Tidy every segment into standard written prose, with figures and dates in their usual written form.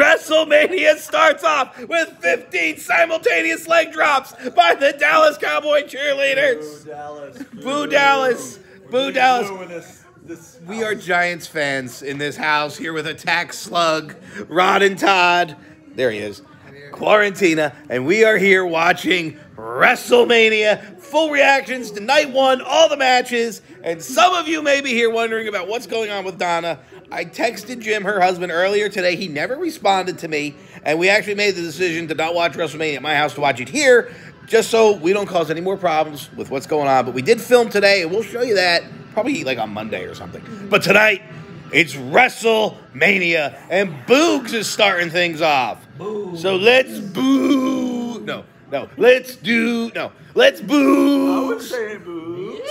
WrestleMania starts off with 15 simultaneous leg drops by the Dallas Cowboy cheerleaders. Boo Dallas. Boo Dallas. Boo Dallas. We are Giants fans in this house here with Attack Slug, Rod and Todd. There he is. Quarantina, and we are here watching WrestleMania. Full reactions to night one, all the matches, and some of you may be here wondering about what's going on with Donna. I texted Jim, her husband, earlier today. He never responded to me, and we actually made the decision to not watch WrestleMania at my house, to watch it here, just so we don't cause any more problems with what's going on. But we did film today, and we'll show you that probably like on Monday or something. But tonight, it's WrestleMania, and Boogs is starting things off. Boo. So let's boo. No, no. Let's do. No. Let's boo. I would say boo.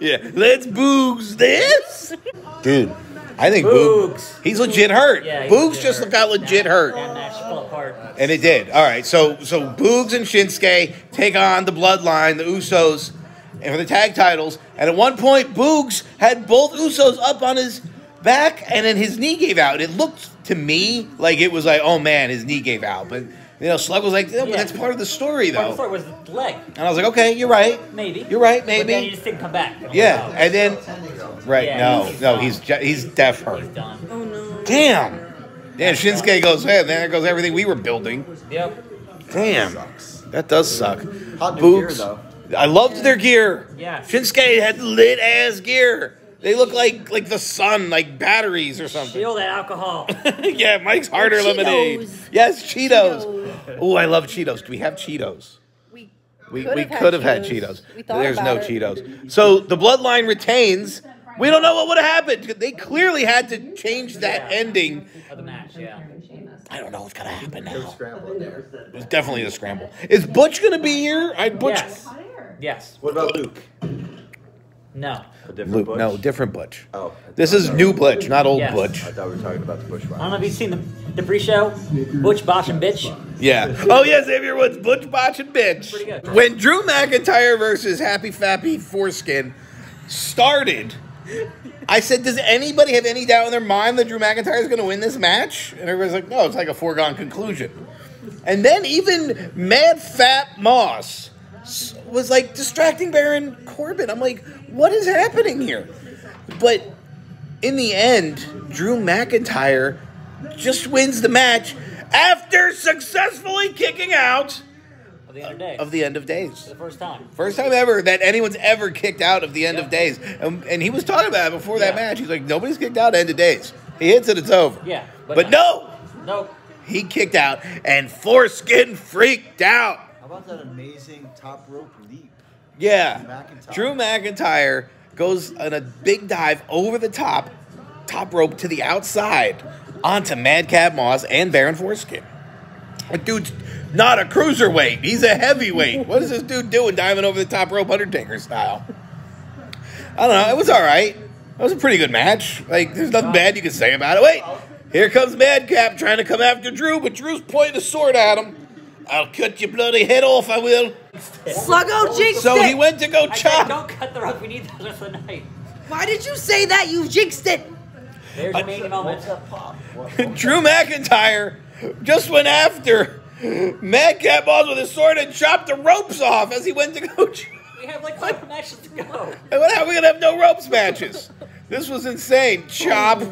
Yeah. Let's Boogs this. Dude, I think Boogs. He's legit hurt. Yeah, Boogs just looked out legit hurt. That match fell apart. And it did. All right. So Boogs and Shinsuke take on the Bloodline, the Usos, and for the tag titles. And at one point, Boogs had both Usos up on his back, and then his knee gave out. It looked to me like it was like, oh man, his knee gave out. But you know, Slug was like, no, yeah, that's part of the story, though. Part of the story was the leg. And I was like, okay, you're right. Maybe. You're right, maybe. But then you just didn't come back. And yeah, like, oh, and then, right, yeah, no, he's deaf hurt. He's done. Oh no. Damn. Damn, Shinsuke goes, hey, there goes everything we were building. Yep. Damn. That does suck. Hot new gear, though. I loved their gear. Yeah. Shinsuke had lit-ass gear. They look like the sun, like batteries or something. Shield that alcohol. Yeah, Mike's Harder Cheetos. Lemonade. Yes, Cheetos. Oh, I love Cheetos. Do we have Cheetos? We could have had Cheetos. There's no Cheetos. So the Bloodline retains. We don't know what would have happened. They clearly had to change that ending of the match. Yeah. I don't know what's gonna happen now. It was definitely a scramble. Is Butch gonna be here? Yes. Yes. What about Luke? No. A different Butch? No, different Butch. Oh. This is new Butch, not old Butch. I thought we were talking about the Bush Rock. I don't know if you've seen the pre-show, Butch, Bosh, and Bitch. Yeah. Oh, yes, Xavier Woods, Butch, Bosh, and Bitch. Pretty good. When Drew McIntyre versus Happy Fappy Foreskin started, I said, does anybody have any doubt in their mind that Drew McIntyre is going to win this match? And everybody's like, no, it's like a foregone conclusion. And then even Madcap Moss was like distracting Baron Corbin. I'm like, what is happening here? But in the end, Drew McIntyre just wins the match after successfully kicking out of the end of days. For the first time. First time ever that anyone's ever kicked out of the end of days. And he was talking about it before that match. He's like, nobody's kicked out end of days. He hits it, it's over. Yeah. But no. He kicked out, and Foreskin freaked out. About that amazing top rope leap. Yeah. Drew McIntyre goes on a big dive over the top rope to the outside onto Madcap Moss and Baron Foreskin. But dude's not a cruiserweight. He's a heavyweight. What is this dude doing diving over the top rope Undertaker style? I don't know. It was all right. It was a pretty good match. Like, there's nothing bad you can say about it. Wait. Here comes Madcap trying to come after Drew, but Drew's pointing a sword at him. I'll cut your bloody head off, I will. Sluggo jinxed it. So he went to go chop. Don't cut the rope. We need that for the night. Why did you say that? You jinxed it. There's a main moment. Drew McIntyre just went after Madcap Moss with his sword and chopped the ropes off as he went to go chop. We have like 5 matches to go. And how are we going to have no ropes matches? This was insane. Chop.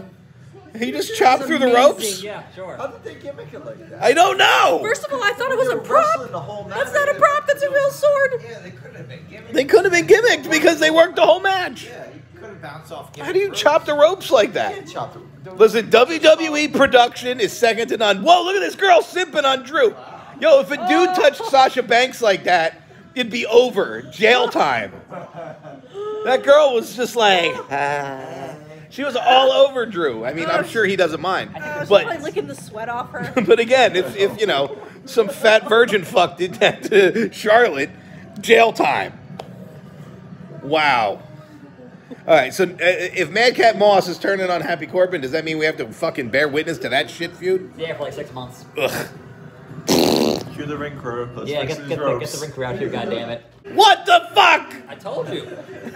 He just chopped through the ropes? Yeah, sure. How did they gimmick it like that? I don't know! First of all, I thought it was a prop. That's not a prop, that's a real sword. Yeah, they couldn't have been gimmicked. They couldn't have been gimmicked because they worked the whole match. Yeah, you could have bounced off gimmicks. How do you chop the ropes like that? You can't chop the ropes. Listen, WWE production is second to none. Whoa, look at this girl simping on Drew. Yo, if a dude touched Sasha Banks like that, it'd be over. Jail time. That girl was just like, she was all over Drew. I mean, I'm sure he doesn't mind. But probably licking the sweat off her. But again, if you know, some fat virgin fuck did that to Charlotte, jail time. Wow. All right, so if Madcap Moss is turning on Happy Corbin, does that mean we have to fucking bear witness to that shit feud? Yeah, for like 6 months. Ugh. Cue the ring crew. Let's get the ring crew out here, goddammit. What the fuck? I told you.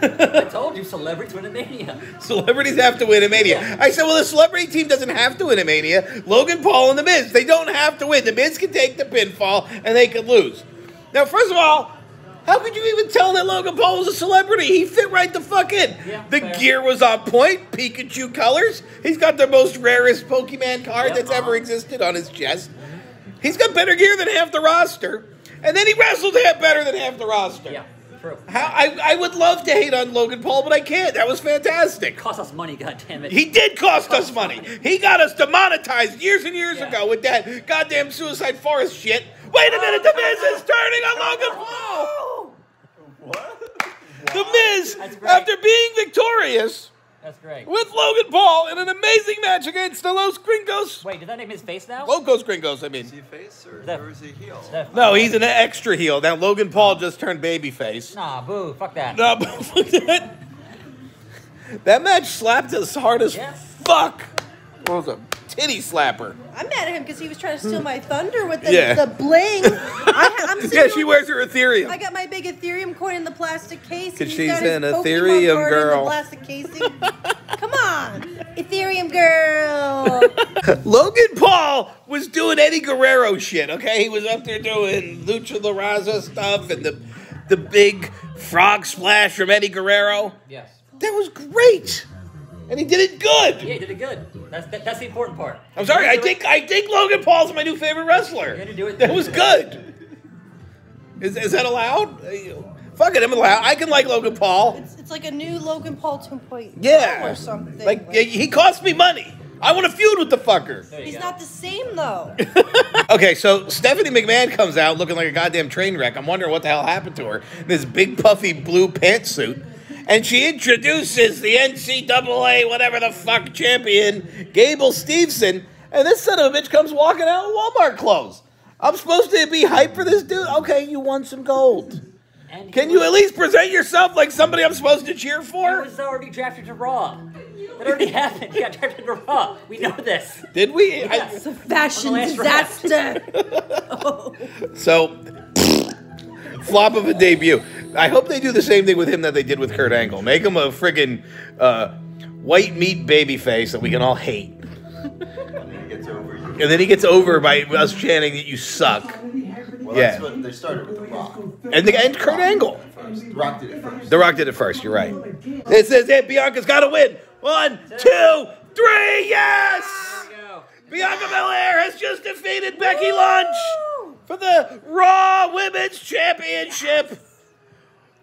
I told you, celebrities win a Mania. Celebrities have to win a Mania. Yeah. I said, well, the celebrity team doesn't have to win a Mania. Logan Paul and The Miz, they don't have to win. The Miz can take the pinfall, and they could lose. Now, first of all, how could you even tell that Logan Paul was a celebrity? He fit right the fuck in. Yeah, the gear was on point. Pikachu colors. He's got the most rarest Pokemon card that's ever existed on his chest. He's got better gear than half the roster. And then he wrestled better than half the roster. Yeah, true. I would love to hate on Logan Paul, but I can't. That was fantastic. It cost us money, goddammit. He did cost us money. He got us demonetized years and years ago with that goddamn Suicide Forest shit. Wait a minute, The Miz is turning on Logan Paul! What? Wow. The Miz, after being victorious with Logan Paul in an amazing match against the Los Gringos. Wait, did that name his face now? Locos Gringos, I mean. Is he face or is he heel? No, he's an extra heel. Now, Logan Paul just turned babyface. Nah, boo, fuck that. Nah, boo, fuck that. That match slapped us hard as fuck. What was it? Titty slapper. I'm mad at him because he was trying to steal my thunder with the bling. She wears her Ethereum. I got my big Ethereum coin in the plastic case. Because she's an Ethereum girl. In the plastic casing. Come on, Ethereum girl. Logan Paul was doing Eddie Guerrero shit, okay? He was up there doing Lucha La Raza stuff and the big frog splash from Eddie Guerrero. Yes. That was great. And he did it good. Yeah, he did it good. That's the important part. I'm sorry. I think Logan Paul's my new favorite wrestler. You're going to do it. That was good. Is that allowed? Fuck it, I'm allowed. I can like Logan Paul. It's like a new Logan Paul 2.0 or something. Like he cost me money. I want to feud with the fucker. He's not the same, though. Okay, so Stephanie McMahon comes out looking like a goddamn train wreck. I'm wondering what the hell happened to her. This big, puffy blue pantsuit. And she introduces the NCAA whatever the fuck champion, Gable Steveson, and this son of a bitch comes walking out in Walmart clothes. I'm supposed to be hyped for this dude? Okay, you won some gold. Can you at least present yourself like somebody I'm supposed to cheer for? He was already drafted to Raw. That already happened. He got drafted to Raw. We know this. Did we? It's a fashion disaster. So... flop of a debut. I hope they do the same thing with him that they did with Kurt Angle. Make him a friggin' white meat baby face that we can all hate. And then he gets over by us chanting that you suck. Well, that's what they started with, The Rock. And Kurt Angle. The Rock did it first. The Rock did it first, you're right. It says, hey, Bianca's got to win. 1, 2, 3, yes! Bianca Belair has just defeated Becky Lynch for the Raw Women's Championship.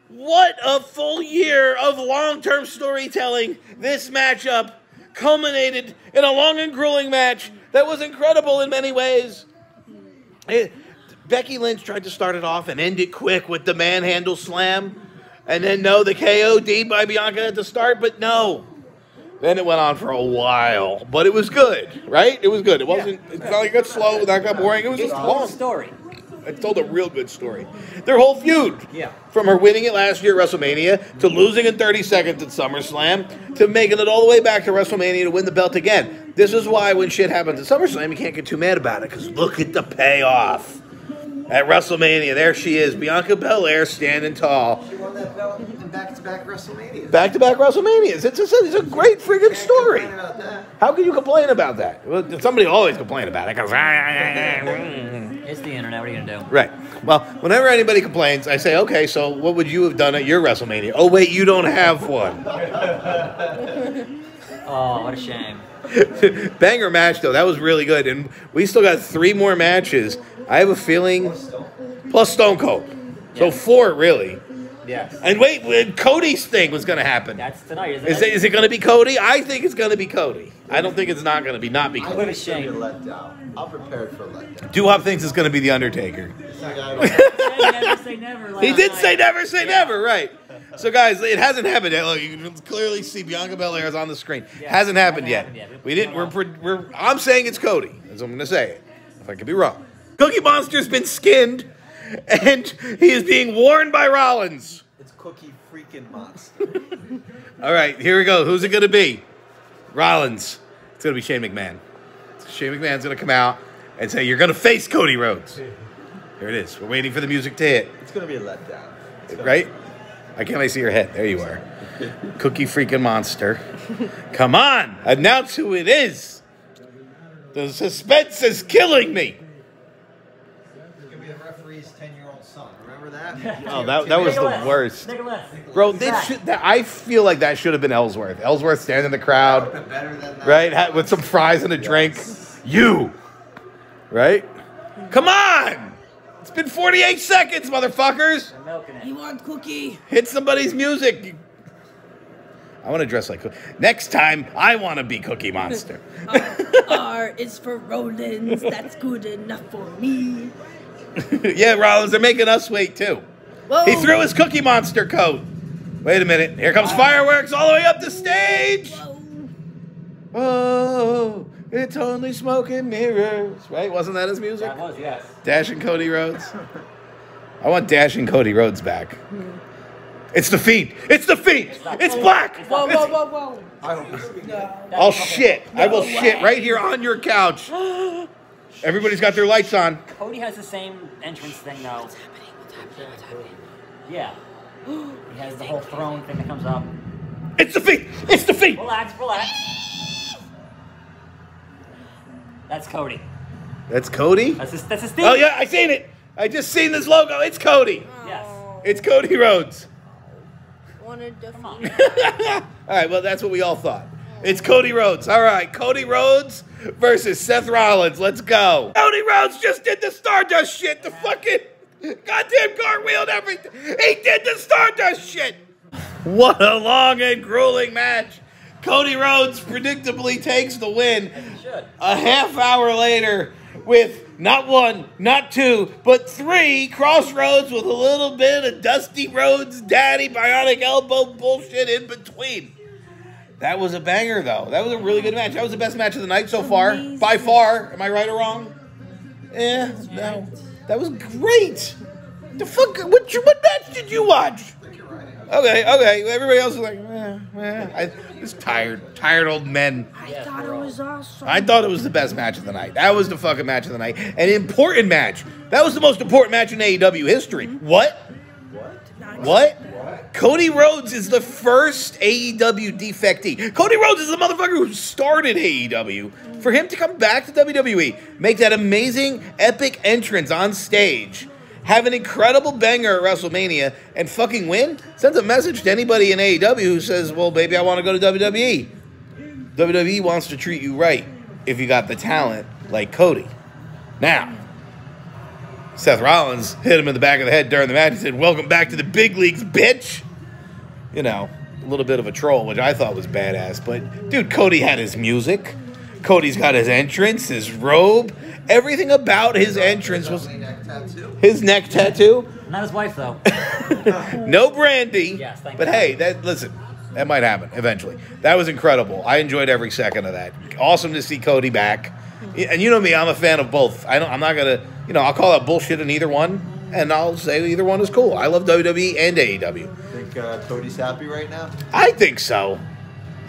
What a full year of long-term storytelling. This matchup culminated in a long and grueling match that was incredible in many ways. Becky Lynch tried to start it off and end it quick with the manhandle slam. And then, no, the KOD by Bianca at the start, but no. Then it went on for a while, but it was good, right? It was good. It wasn't. It's not like it got slow, not got boring. It was just long story. It told a real good story. Their whole feud, from her winning it last year at WrestleMania to losing in 30 seconds at SummerSlam to making it all the way back to WrestleMania to win the belt again. This is why when shit happens at SummerSlam, you can't get too mad about it because look at the payoff at WrestleMania. There she is, Bianca Belair standing tall. She won that belt. Back-to-back WrestleManias. Back-to-back WrestleManias. It's a great freaking story. How can you complain about that? Well, somebody always complain about it. Goes, it's the internet. What are you going to do? Right. Well, whenever anybody complains, I say, okay, so what would you have done at your WrestleMania? Oh, wait, you don't have one. Oh, what a shame. Banger match, though. That was really good. And we still got 3 more matches. I have a feeling. Plus Stone Cold. So 4, really. Yes. And wait, Cody's thing was going to happen. That's tonight, isn't it? Is it going to be Cody? I think it's going to be Cody. I don't think it's not going to be Cody. I'm going to be let down. I'm prepared for a letdown. Doo-Wop thinks it's going to be the Undertaker. He did say never say never, right? So guys, it hasn't happened yet. Look, you can clearly see Bianca Belair is on the screen. Yeah, hasn't happened yet. I'm saying it's Cody. That's what I'm going to say. If I could be wrong, Cookie Monster's been skinned. And he is being warned by Rollins. It's Cookie freaking Monster. All right, here we go. Who's it going to be? Rollins. It's going to be Shane McMahon. Shane McMahon's going to come out and say, you're going to face Cody Rhodes. Here it is. We're waiting for the music to hit. It's going to be a letdown. Right? I can't really see your head. There you are. Cookie freaking monster. Come on. Announce who it is. The suspense is killing me. It's going to be the referee's 10-year-old son. Remember that? Oh, that was the worst. Bro, I feel like that should have been Ellsworth. Ellsworth standing in the crowd. Right? With some fries and a drink. You. Right? Come on. It's been 48 seconds, motherfuckers. They're milking it. You want Cookie? Hit somebody's music. I want to dress like Cookie. Next time, I want to be Cookie Monster. R is for Rollins. That's good enough for me. Yeah, Rollins, they're making us wait, too. Whoa. He threw his Cookie Monster coat. Wait a minute. Here comes fireworks all the way up the stage. Whoa. It's only smoke and mirrors. Right? Wasn't that his music? That was, yes. Dash and Cody Rhodes. I want Dash and Cody Rhodes back. It's the Fiend. It's the Fiend. It's black. Whoa, whoa, whoa, whoa. I'll shit. I will shit right here on your couch. Everybody's got their lights on. Cody has the same entrance thing, though. What's happening? What's happening? What's happening? Yeah. He has the whole throne thing that comes up. It's the Fiend. It's the Fiend. Relax, relax. That's Cody. That's Cody? That's his thing. Oh, yeah, I seen it. I just seen this logo. It's Cody. Yes. It's Cody Rhodes. Come on. All right, well, that's what we all thought. It's Cody Rhodes. All right, Cody Rhodes versus Seth Rollins. Let's go. Cody Rhodes just did the Stardust shit. The fucking goddamn gargoyle and everything. He did the Stardust shit. What a long and grueling match. Cody Rhodes predictably takes the win a half hour later with not one, not two, but three crossroads with a little bit of Dusty Rhodes, Daddy, Bionic Elbow bullshit in between. That was a banger, though. That was a really good match. That was the best match of the night so far. By far. Am I right or wrong? Yeah. No. That was great. The fuck? What match did you watch? Okay, okay. Everybody else was like, eh, eh. I was tired. Tired old men. I thought it was awesome. I thought it was the best match of the night. That was the fucking match of the night. An important match. That was the most important match in AEW history. What? What? What? Cody Rhodes is the first AEW defectee. Cody Rhodes is the motherfucker who started AEW. For him to come back to WWE, make that amazing, epic entrance on stage, have an incredible banger at WrestleMania, and fucking win, sends a message to anybody in AEW who says, well, baby, I want to go to WWE. WWE wants to treat you right if you got the talent like Cody. Now, Seth Rollins hit him in the back of the head during the match and said, welcome back to the big leagues, bitch. You know, a little bit of a troll, which I thought was badass. But, dude, Cody had his music. Cody's got his entrance, his robe. Everything about his entrance was... his neck tattoo? Not his wife, though. No brandy. Yes, thank you. But hey, that, listen, that might happen eventually. That was incredible. I enjoyed every second of that. Awesome to see Cody back. And you know me, I'm a fan of both. I'm not going to, you know, I'll call out bullshit in either one, and I'll say either one is cool. I love WWE and AEW. Think Cody's happy right now? I think so.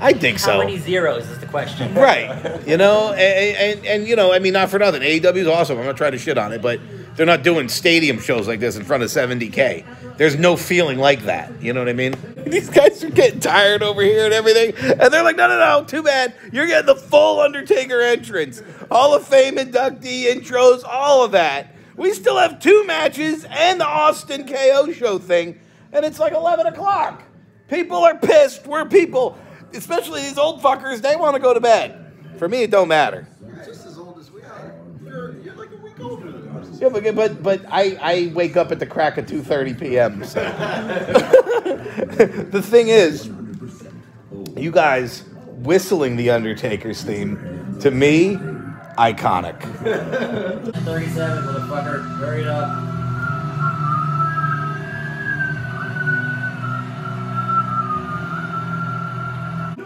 I think so. How many zeros is the question? Right. You know, and you know, I mean, not for nothing. AEW is awesome. I'm not trying to shit on it, but they're not doing stadium shows like this in front of 70K. There's no feeling like that. You know what I mean? These guys are getting tired over here and everything. And they're like, no, no, no, too bad. You're getting the full Undertaker entrance. Hall of Fame inductee intros, all of that. We still have two matches and the Austin KO show thing. And it's like 11 o'clock. People are pissed. We're people. Especially these old fuckers, they want to go to bed. For me, it don't matter. You're just as old as we are. You're like a week older than us. Yeah, but I wake up at the crack of 2:30 p.m. So. The thing is, you guys whistling the Undertaker's theme, to me, iconic. 37, motherfucker, hurry up.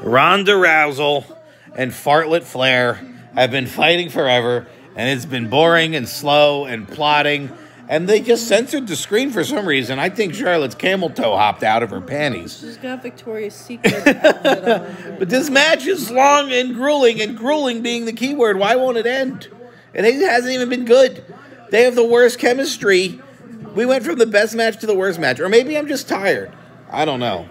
Ronda Rousey and Charlotte Flair have been fighting forever, and it's been boring and slow and plotting, and they just censored the screen for some reason. I think Charlotte's camel toe hopped out of her panties. She's got Victoria's Secret outfit on. But this match is long and grueling being the key word. Why won't it end? It hasn't even been good. They have the worst chemistry. We went from the best match to the worst match, or maybe I'm just tired. I don't know.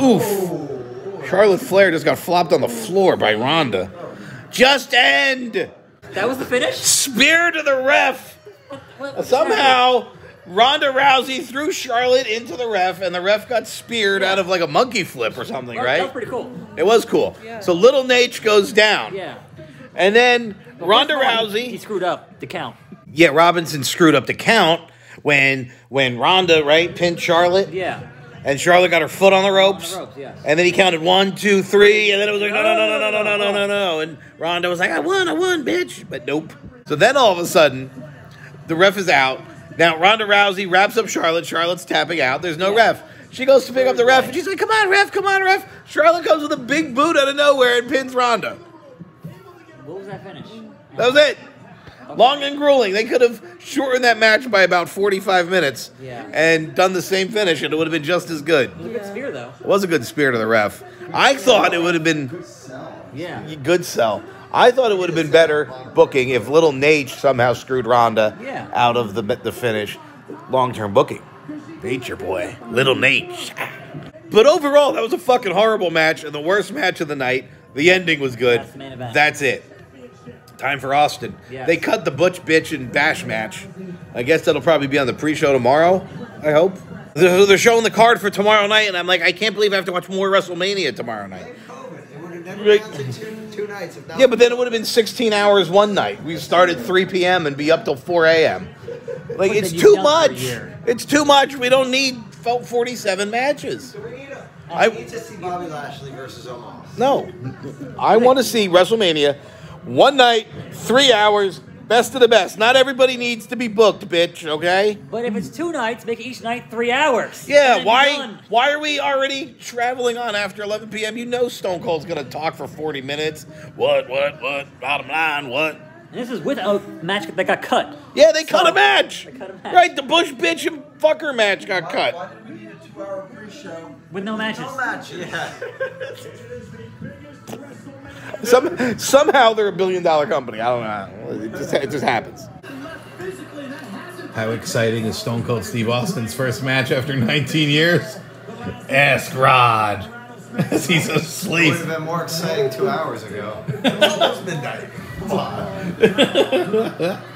Oof. Charlotte Flair just got flopped on the floor by Ronda. Just end. That was the finish? Spear to the ref. Somehow, Ronda Rousey threw Charlotte into the ref, and the ref got speared out of like a monkey flip or something, right? That was pretty cool. It was cool. Yeah. So Little Nate goes down. Yeah. And then Ronda Rousey... He screwed up the count. Yeah, Robinson screwed up the count when Ronda, right, pinned Charlotte. Yeah. And Charlotte got her foot on the ropes. On the ropes, yes. And then he counted 1, 2, 3, and then it was like, no. And Ronda was like, I won, bitch. But nope. So then all of a sudden, the ref is out. Now Ronda Rousey wraps up Charlotte. Charlotte's tapping out. There's no ref. She goes to pick up the ref, and she's like, come on, ref. Charlotte comes with a big boot out of nowhere and pins Ronda. What was that finish? That was it. Okay. Long and grueling. They could have shortened that match by about 45 minutes and done the same finish, and it would have been just as good. It was a good spear, though. It was a good spear to the ref. I thought it would have been good sell. Yeah. Good sell. I thought it would have been better booking if Little Nate somehow screwed Ronda out of the finish. Long-term booking. Nate, your boy. Little Nate. But overall, that was a fucking horrible match and the worst match of the night. The ending was good. That's the main event. That's it. Time for Austin. Yes. They cut the Butch, Bitch, and Bash match. I guess that'll probably be on the pre-show tomorrow, I hope. They're showing the card for tomorrow night, and I'm like, I can't believe I have to watch more WrestleMania tomorrow night. It would have never been two nights. If not, yeah, but then it would have been 16 hours one night. We start at 3 p.m. and be up till 4 a.m. Like, it's too much. It's too much. We don't need 47 matches. So we need I need to see Bobby Lashley versus Omos. No. I want to see WrestleMania. One night, 3 hours, best of the best. Not everybody needs to be booked, bitch, okay? But if it's 2 nights, make each night 3 hours. Yeah, why are we already traveling on after 11 p.m.? You know Stone Cold's going to talk for 40 minutes. What, bottom line, what? And this is with a match that got cut. Yeah, they cut a match. They cut a match. Right, the Bush, Bitch, and Fucker match got cut. Why did we need a 2-hour pre-show? With no matches. No matches. Yeah. Somehow they're $1 billion company. I don't know. It just happens. How exciting is Stone Cold Steve Austin's first match after 19 years? Ask Rod. He's asleep. It would have been more exciting 2 hours ago. It's midnight. Come on.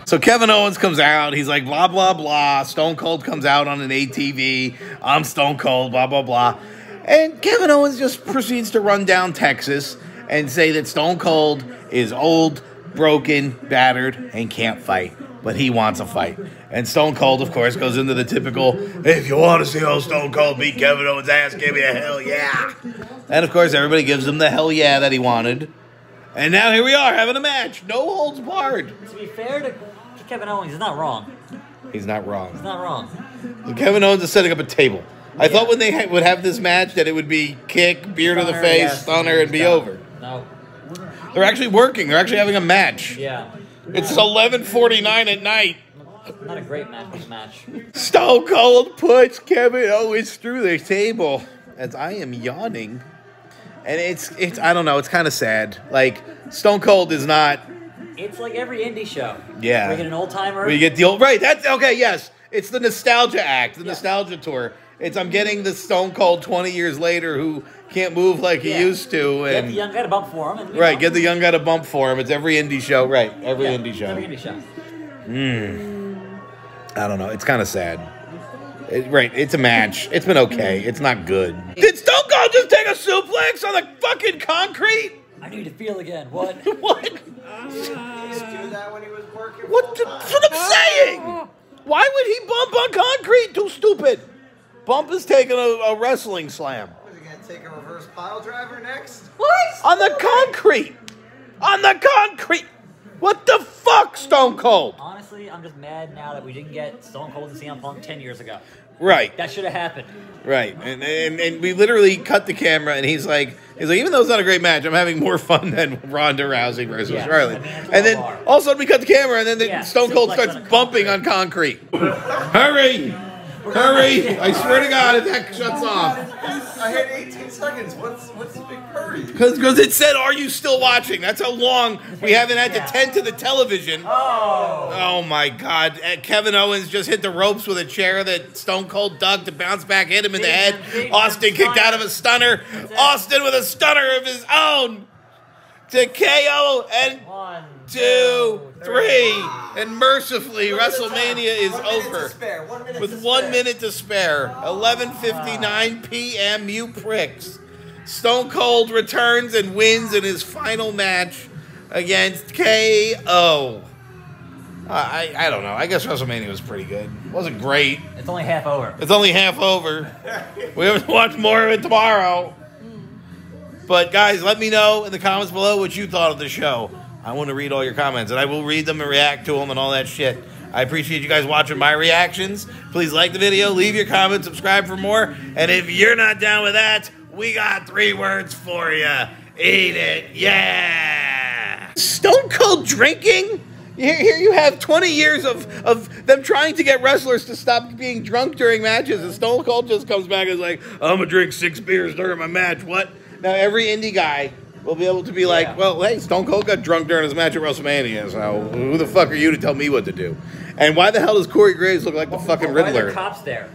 So Kevin Owens comes out. He's like, blah, blah, blah. Stone Cold comes out on an ATV. I'm Stone Cold, blah, blah, blah. And Kevin Owens just proceeds to run down Texas and say that Stone Cold is old, broken, battered, and can't fight. But he wants a fight. And Stone Cold, of course, goes into the typical, if you want to see old Stone Cold beat Kevin Owens' ass, give me a hell yeah. And, of course, everybody gives him the hell yeah that he wanted. And now here we are, having a match. No holds barred. To be fair to Kevin Owens, he's not wrong. He's not wrong. He's not wrong. So Kevin Owens is setting up a table. I thought when they would have this match that it would be kick, beer to the face, stunner, and be over. No. They're actually working. They're actually having a match. Yeah. It's 11:49 at night. Not a great match. Stone Cold puts Kevin Owens through their table. As I am yawning. And it's I don't know, it's kind of sad. Like, Stone Cold is not... It's like every indie show. Yeah. We get an old-timer. We get the old... Right, that's... Okay, yes. It's the Nostalgia Act, the Nostalgia Tour. It's I'm getting the Stone Cold 20 years later who can't move like he used to. And, get the young guy to bump for him. And, right, get the young guy to bump for him. It's every indie show. Right, every indie show. Every indie show. I don't know. It's kind of sad. It's a match. It's been okay. It's not good. Did Stone Cold just take a suplex on the fucking concrete? I need to feel again. What? What? Did he used to do that when he was working? That's what I'm saying. Why would he bump on concrete? Too stupid. Bump is taking a wrestling slam. Is he going to take a reverse pile driver next? What? On the concrete. On the concrete. What the fuck, Stone Cold? Honestly, I'm just mad now that we didn't get Stone Cold and CM Punk 10 years ago. Right. That should have happened. Right. And we literally cut the camera, and he's like, even though it's not a great match, I'm having more fun than Ronda Rousey versus Charlotte. I mean, and then all of a sudden we cut the camera, and then Stone Cold starts bumping on concrete. Hurry. Hurry! I swear to God, if that shuts off. I had 18 seconds. What's the big hurry? Because it said, "Are you still watching?" That's how long we haven't had to tend to the television. Oh. Oh my God! Kevin Owens just hit the ropes with a chair that Stone Cold dug to bounce back, hit him in the head. Austin kicked out of a stunner. Austin with a stunner of his own to KO and 1, 2, 3, and mercifully WrestleMania is over with 1 minute to spare. 11:59 p.m. You pricks. Stone Cold returns and wins in his final match against KO. I don't know. I guess WrestleMania was pretty good. It wasn't great. It's only half over. It's only half over. We have to watch more of it tomorrow. But guys, let me know in the comments below what you thought of the show. I want to read all your comments, and I will read them and react to them and all that shit. I appreciate you guys watching my reactions. Please like the video, leave your comments, subscribe for more. And if you're not down with that, we got 3 words for you. Eat it. Yeah. Stone Cold drinking? Here you have 20 years of them trying to get wrestlers to stop being drunk during matches, and Stone Cold just comes back and is like, I'm going to drink 6 beers during my match. What? Now, every indie guy... we'll be able to be like, well, hey, Stone Cold got drunk during his match at WrestleMania, so who the fuck are you to tell me what to do? And why the hell does Corey Graves look like the fucking Riddler? Why are the cops there?